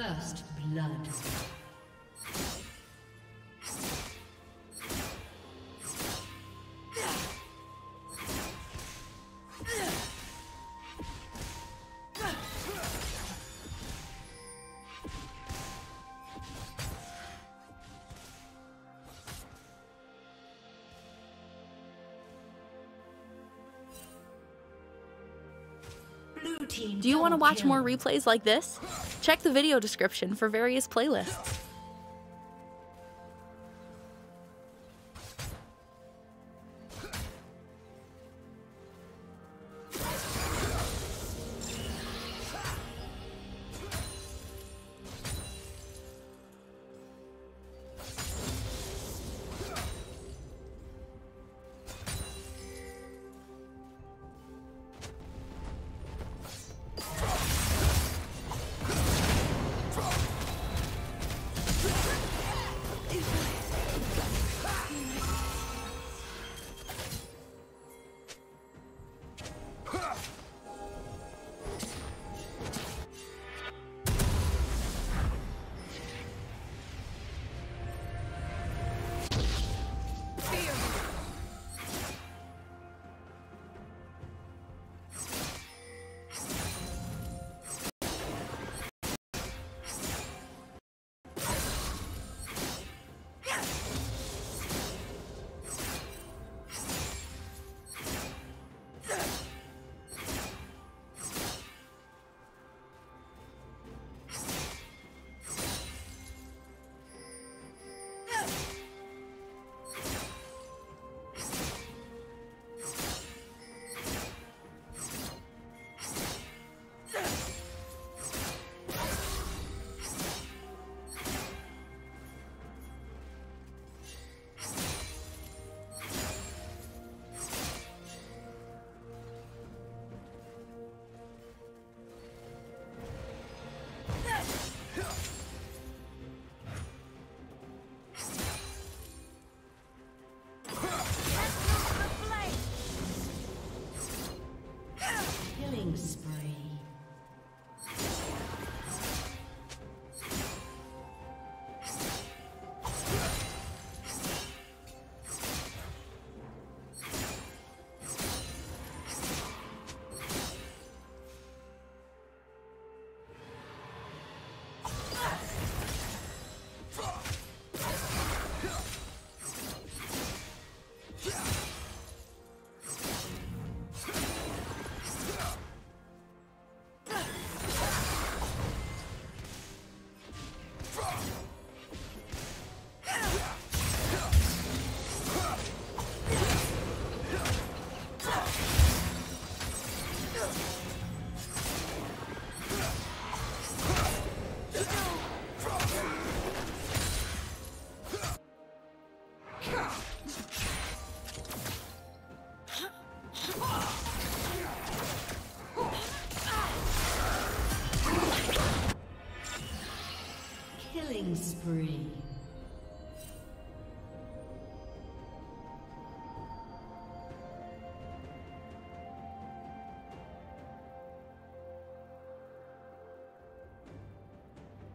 First blood. Do you want to watch more replays like this? Check the video description for various playlists. Spree.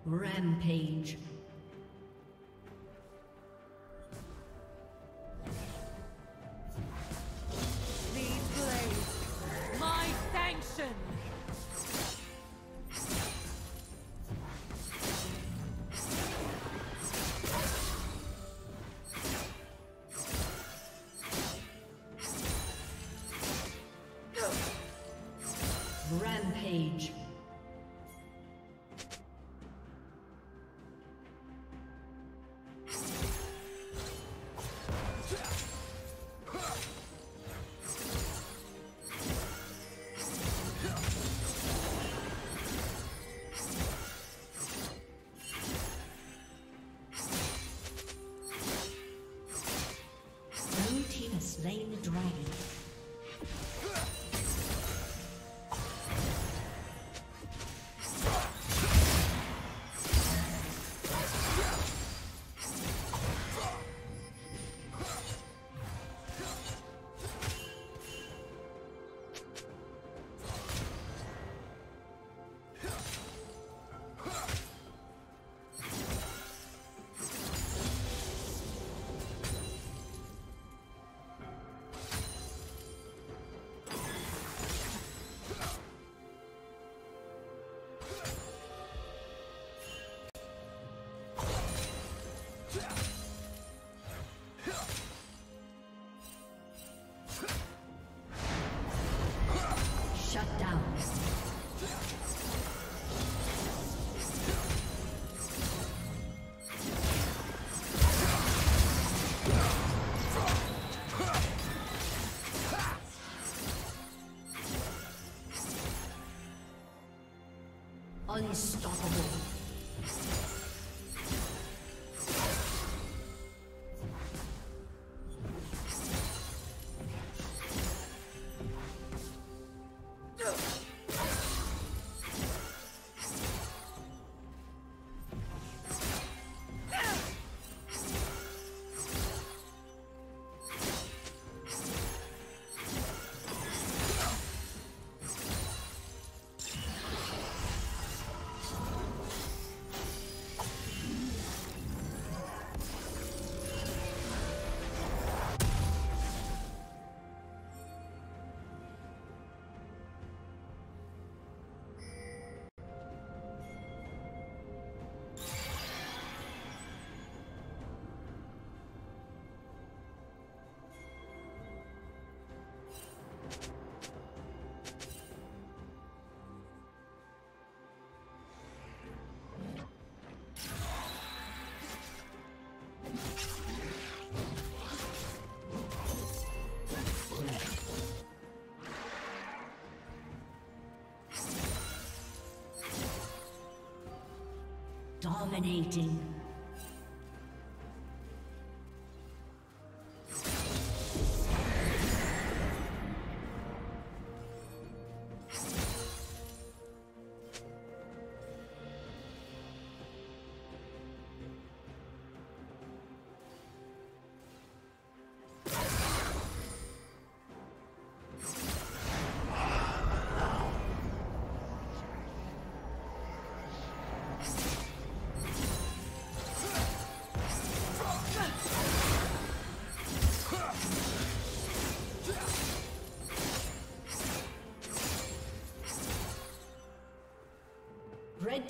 Rampage. Rampage. Blue team has slain the dragon. Unstoppable. Dominating. Red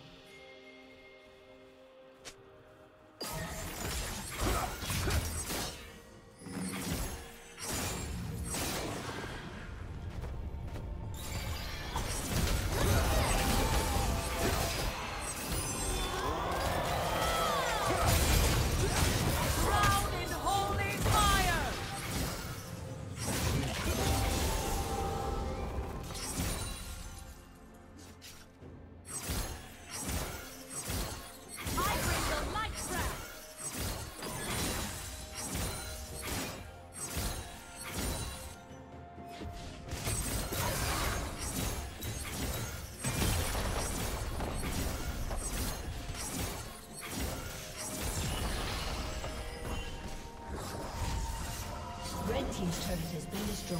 Team's turret has been destroyed.